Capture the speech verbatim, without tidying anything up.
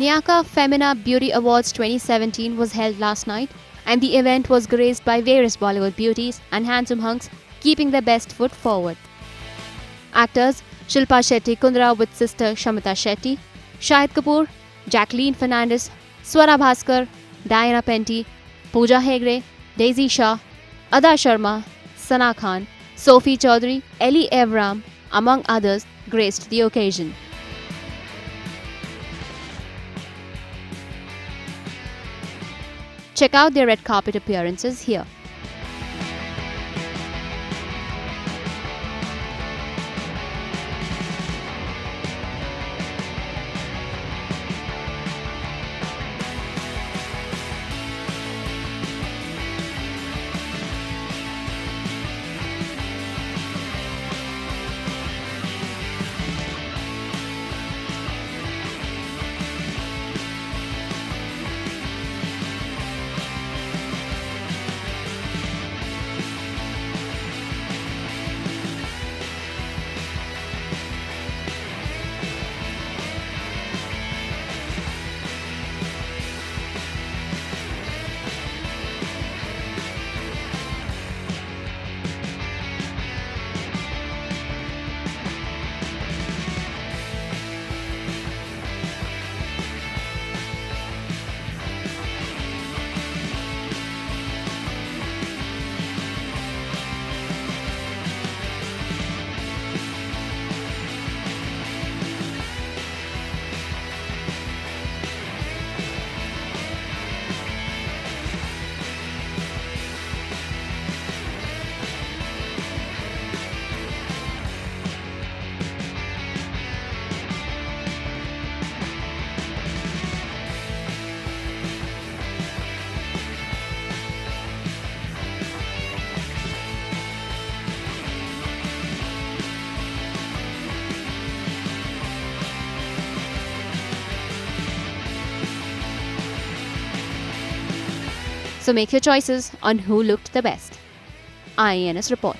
Nykaa Femina Beauty Awards twenty seventeen was held last night, and the event was graced by various Bollywood beauties and handsome hunks keeping their best foot forward. Actors Shilpa Shetty Kundra with sister Shamita Shetty, Shahid Kapoor, Jacqueline Fernandez, Swara Bhaskar, Diana Penty, Pooja Hegde, Daisy Shah, Adah Sharma, Sana Khan, Sophie Chaudhry, Ellie Evram, among others, graced the occasion. Check out their red carpet appearances here. So make your choices on who looked the best. I A N S Report.